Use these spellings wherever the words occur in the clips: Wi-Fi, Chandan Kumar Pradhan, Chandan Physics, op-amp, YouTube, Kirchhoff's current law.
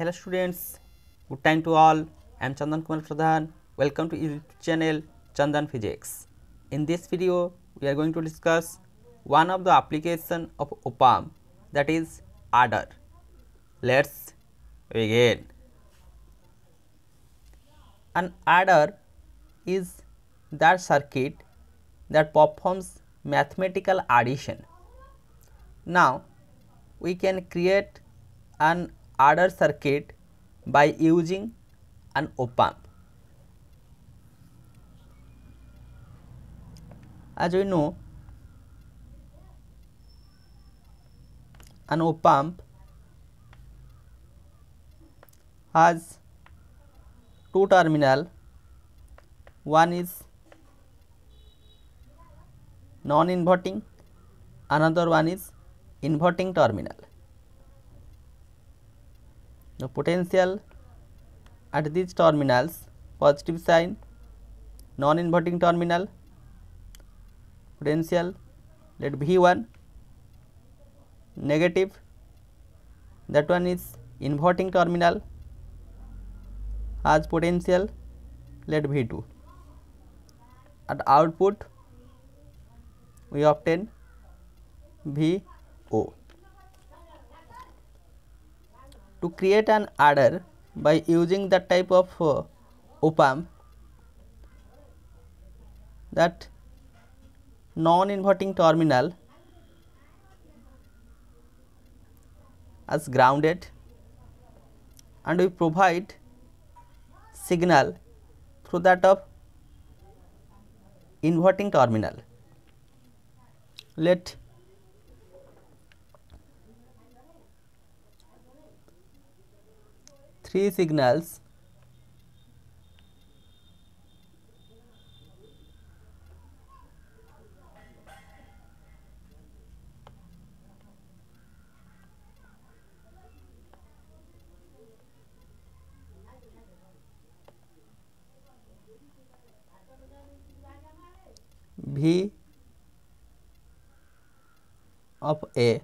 Hello students, good time to all. I am Chandan Kumar Pradhan. Welcome to YouTube channel Chandan Physics. In this video, we are going to discuss one of the application of op-amp, that is adder. Let's begin. An adder is that circuit that performs mathematical addition. Now, we can create an adder circuit by using an op-amp. As we know, an op-amp has two terminals. One is non-inverting, another one is inverting terminal. The potential at these terminals, positive sign, non-inverting terminal, potential let V1, negative, that one is inverting terminal, has potential let V2. At output we obtain VO. To create an adder by using that type of op-amp, that non-inverting terminal as grounded, and we provide signal through that of inverting terminal. Let three signals V of A,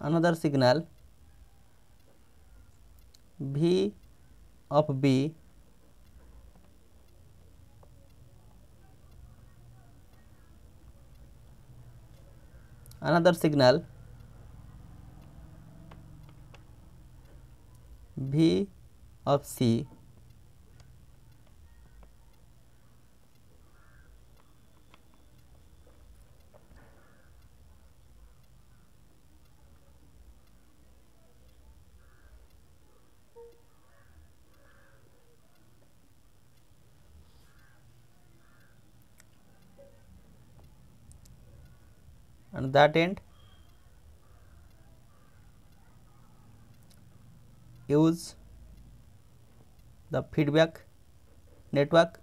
another signal V of B, another signal V of C, and that end use the feedback network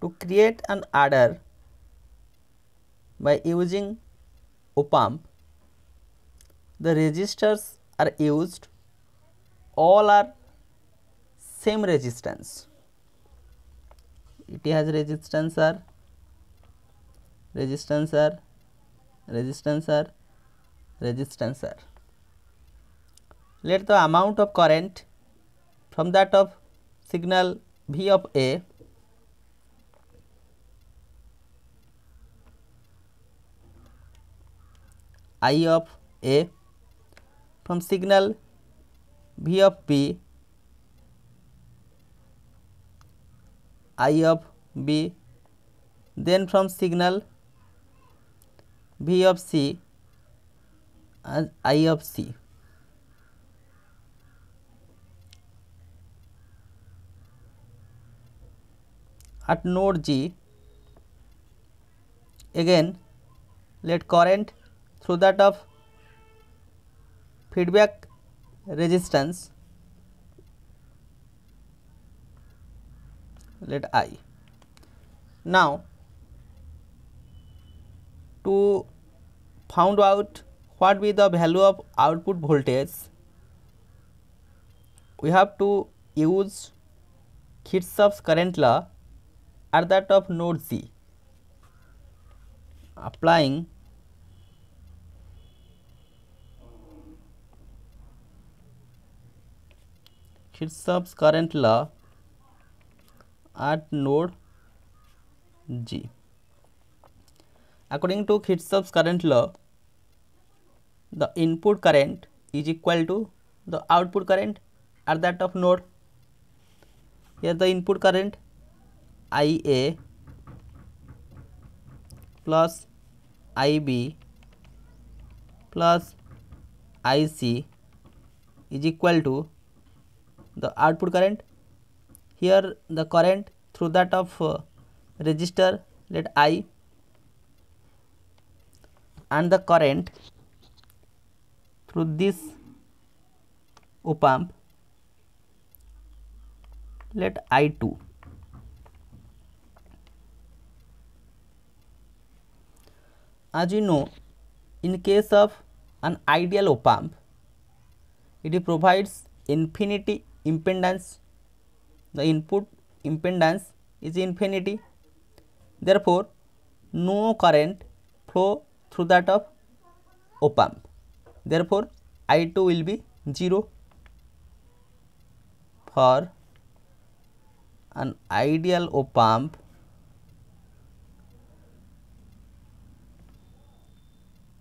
to create an adder by using op-amp. The resistors are used, all are same resistance. It has resistance R. Let the amount of current from that of signal V of A I of A, from signal V of B I of B, then from signal V of C and I of C. At node G, again let current through that of feedback resistance, let I. Now, to find out what be the value of output voltage, we have to use Kirchhoff's current law are that of node C. Applying Kirchhoff's current law at node G. According to Kirchhoff's current law, the input current is equal to the output current at that of node. Here the input current IA plus IB plus IC is equal to the output current. Here the current through that of resistor, let I, and the current through this op-amp, let I2. As you know, in case of an ideal op-amp, it provides infinity impedance. The input impedance is infinity. Therefore, no current flow through that of op-amp. Therefore, I2 will be 0 for an ideal op-amp.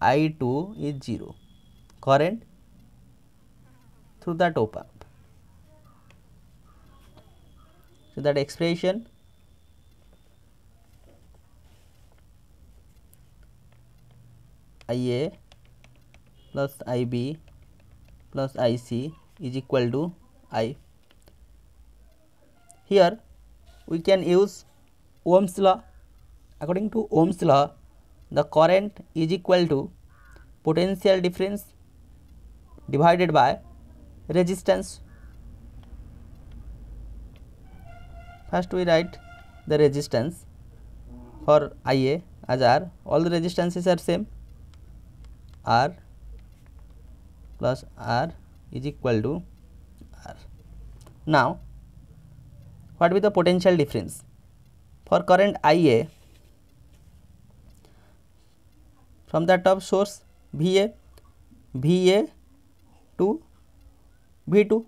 I2 is 0, current through that op-amp. So that expression IA plus IB plus IC is equal to I. Here we can use Ohm's law. According to Ohm's law, the current is equal to potential difference divided by resistance. First we write the resistance for IA as R. All the resistances are same. R plus R is equal to R. Now, what will be the potential difference? For current IA from that of source VA, VA to V2,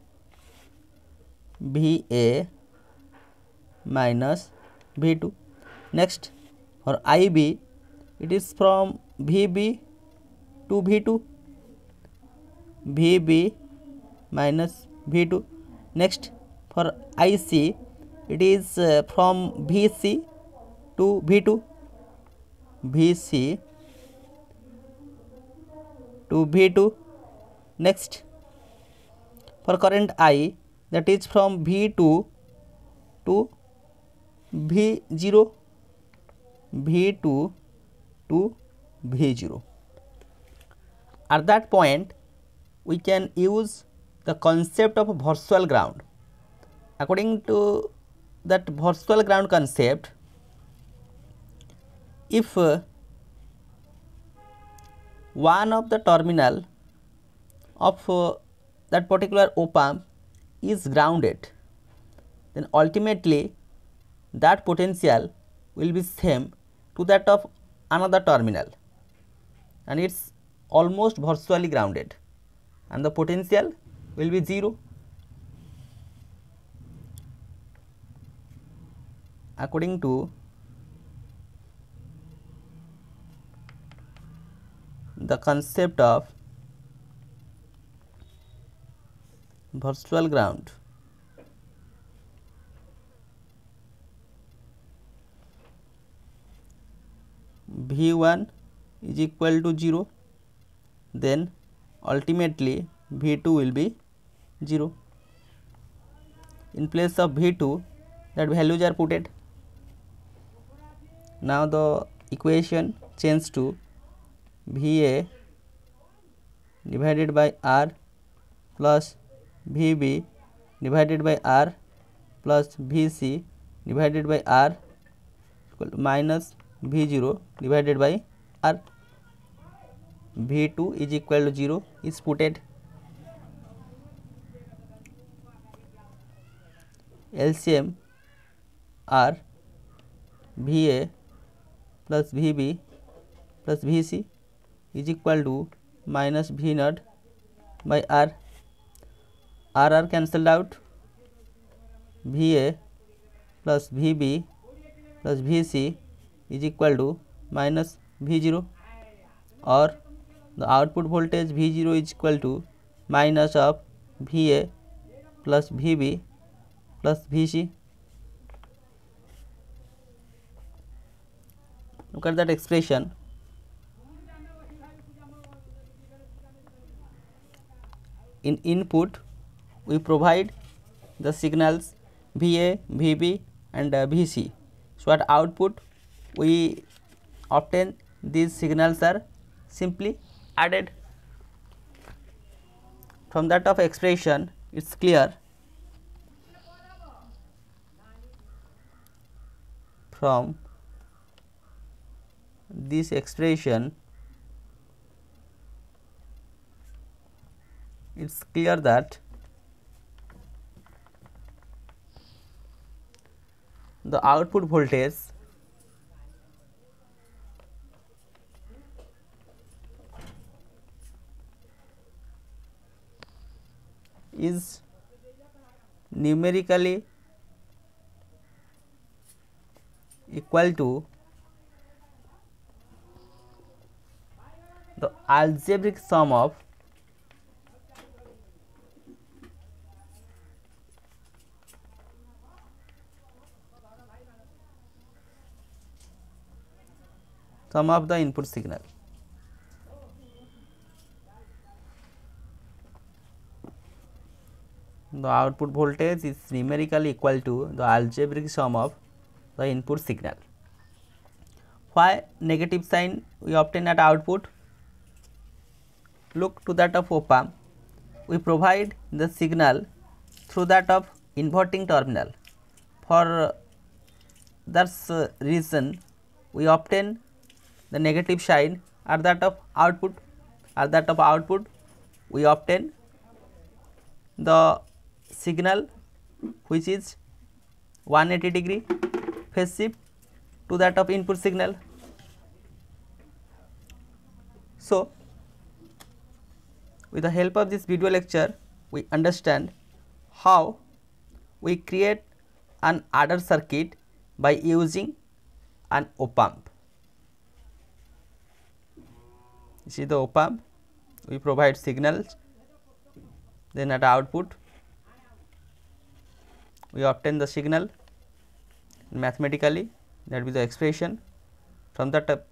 VA minus V2. Next, for IB, it is from VB to V2, VB minus V2. Next, for IC, it is from VC to V2, VC to V2. Next, for current I, that is from V2 to V0, V2 to V0. At that point, we can use the concept of virtual ground. According to that virtual ground concept, if one of the terminal of that particular op-amp is grounded, then ultimately that potential will be same to that of another terminal, and it's almost virtually grounded, and the potential will be 0. According to the concept of virtual ground, V1 is equal to 0, then ultimately V2 will be 0. In place of V2, that values are put. Now the equation changes to VA divided by R plus VB divided by R plus VC divided by R equal to minus V0 divided by R. V2 is equal to 0 is put. LCM R VA plus VB plus VC is equal to minus V naught by R. R are cancelled out. VA plus VB plus VC is equal to minus V0, or the output voltage V0 is equal to minus of VA plus VB plus VC. Look at that expression. In input, we provide the signals VA, VB and VC. So at output, we obtain these signals are simply added. From that of expression, it's clear. From this expression, it's clear that the output voltage is numerically equal to the algebraic sum of the input signal. The output voltage is numerically equal to the algebraic sum of the input signal. Why negative sign we obtain at output? Look to that of op-amp. We provide the signal through that of inverting terminal. For that reason, we obtain the negative sign at that of output. At that of output, we obtain the signal which is 180 degree phase shift to that of input signal. So, with the help of this video lecture, we understand how we create an adder circuit by using an op-amp. See the op-amp, we provide signals, then at output we obtain the signal mathematically, that will be the expression. From that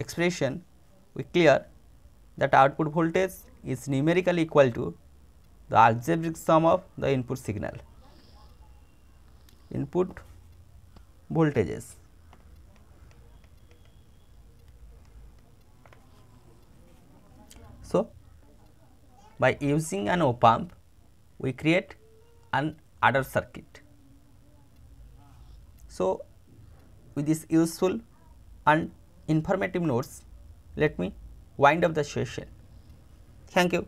expression, we clear that output voltage is numerically equal to the algebraic sum of the input signal, input voltages. So, by using an op-amp, we create an adder circuit. So, with these useful and informative notes, let me wind up the session. Thank you.